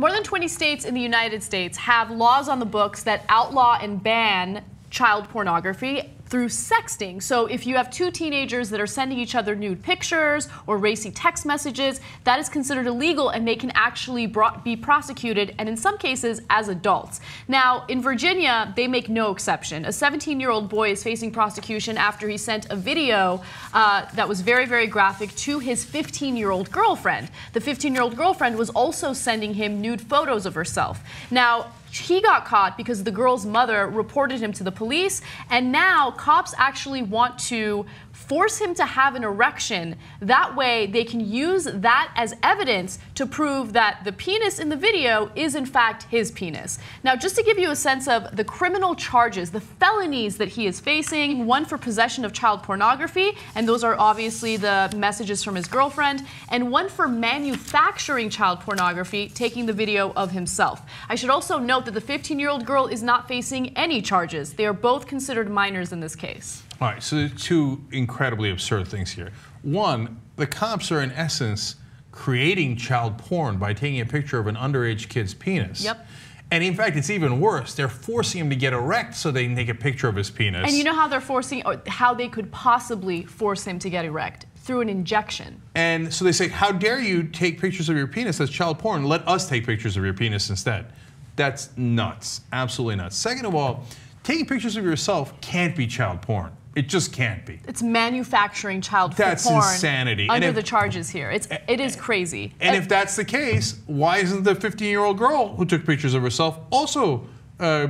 More than 20 states in the United States have laws on the books that outlaw and ban child pornography through sexting. So if you have two teenagers that are sending each other nude pictures or racy text messages, that is considered illegal and they can actually be prosecuted, and in some cases as adults. Now, in Virginia, they make no exception. A 17-year-old boy is facing prosecution after he sent a video that was very, very graphic to his 15-year-old girlfriend. The 15-year-old girlfriend was also sending him nude photos of herself. Now, he got caught because the girl's mother reported him to the police, and now cops actually want to force him to have an erection. That way they can use that as evidence to prove that the penis in the video is in fact his penis. Now, just to give you a sense of the criminal charges, the felonies that he is facing: one for possession of child pornography, and those are obviously the messages from his girlfriend, and one for manufacturing child pornography, taking the video of himself. I should also note that the 15-year-old girl is not facing any charges. They are both considered minors in this case. All right, so there are two incredibly absurd things here. One, the cops are in essence creating child porn by taking a picture of an underage kid's penis. Yep. And in fact, it's even worse. They're forcing him to get erect so they can take a picture of his penis. And you know how they're forcing, or how they could possibly force him to get erect? Through an injection. And so they say, how dare you take pictures of your penis? That's child porn. Let us take pictures of your penis instead. That's nuts, absolutely nuts. Second of all, taking pictures of yourself can't be child porn. It just can't be. It's manufacturing child porn. That's insanity. Under the charges here. It is crazy. And if that's the case, why isn't the 15-year-old girl who took pictures of herself also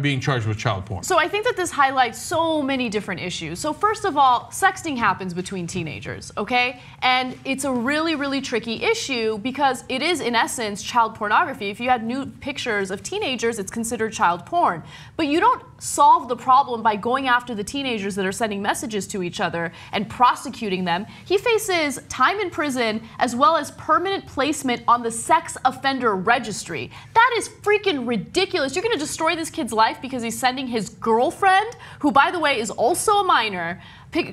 being charged with child porn? So I think that this highlights so many different issues. So first of all, sexting happens between teenagers, okay? And it's a really, really tricky issue because it is in essence child pornography. If you had nude pictures of teenagers, it's considered child porn. But you don't solve the problem by going after the teenagers that are sending messages to each other and prosecuting them. He faces time in prison as well as permanent placement on the sex offender registry. That is freaking ridiculous. You're gonna destroy this kid's life because he's sending his girlfriend, who by the way is also a minor,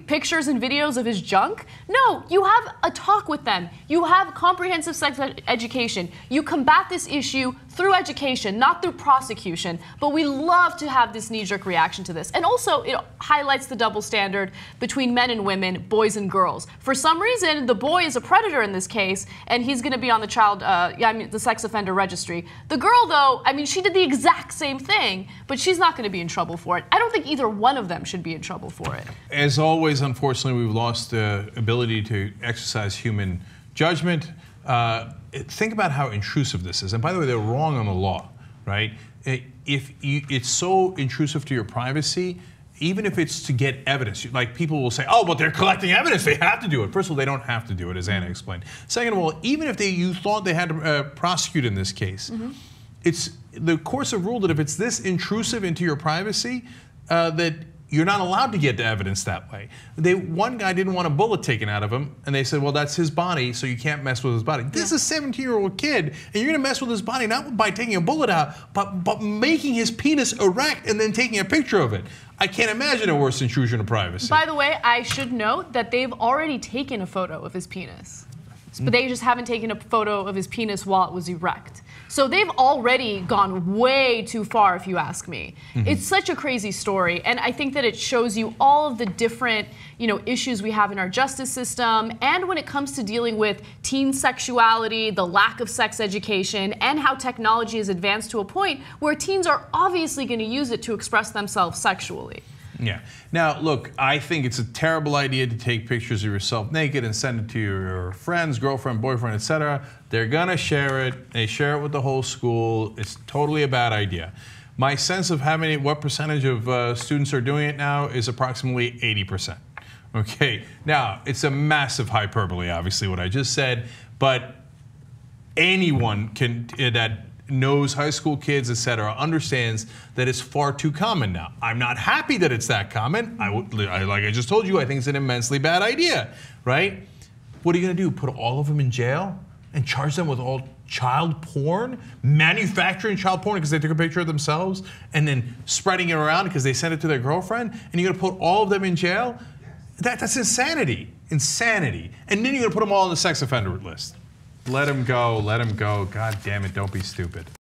pictures and videos of his junk? No, you have a talk with them. You have comprehensive sex education. You combat this issue through education, not through prosecution. But we love to have this knee-jerk reaction to this. And also, it highlights the double standard between men and women, boys and girls. For some reason, the boy is a predator in this case, and he's going to be on the the sex offender registry. The girl, though, I mean, she did the exact same thing, but she's not going to be in trouble for it. I don't think either one of them should be in trouble for it. As always, unfortunately, we've lost the ability to exercise human judgment. Think about how intrusive this is. And by the way, they're wrong on the law, right? If it's so intrusive to your privacy, even if it's to get evidence, like people will say, oh, but they're collecting evidence, they have to do it. First of all, they don't have to do it, as Anna explained. Second of all, even if you thought they had to prosecute in this case, it's the courts have ruled that if it's this intrusive into your privacy, that you're not allowed to get to evidence that way. One guy didn't want a bullet taken out of him, and they said, well, that's his body, so you can't mess with his body. This is a 17-year-old kid, and you're gonna mess with his body not by taking a bullet out, but making his penis erect and then taking a picture of it. I can't imagine a worse intrusion of privacy. By the way, I should note that they've already taken a photo of his penis, but they just haven't taken a photo of his penis while it was erect. So they've already gone way too far, if you ask me. It's such a crazy story, and I think that it shows you all of the different, you know, issues we have in our justice system, and when it comes to dealing with teen sexuality, the lack of sex education, and how technology has advanced to a point where teens are obviously going to use it to express themselves sexually. Yeah. Now, look, I think it's a terrible idea to take pictures of yourself naked and send it to your friends, girlfriend, boyfriend, etc. They're gonna share it. They share it with the whole school. It's totally a bad idea. My sense of what percentage of students are doing it now is approximately 80%. Okay. Now, it's a massive hyperbole, obviously, what I just said, but anyone can that knows high school kids, etc., understands that it's far too common now. I'm not happy that it's that common. Like I just told you, I think it's an immensely bad idea, right? What are you gonna do? Put all of them in jail and charge them with all child porn? Manufacturing child porn because they took a picture of themselves and then spreading it around because they sent it to their girlfriend? And you're gonna put all of them in jail? That's insanity, insanity. And then you're gonna put them all on the sex offender list. Let him go, God damn it, don't be stupid.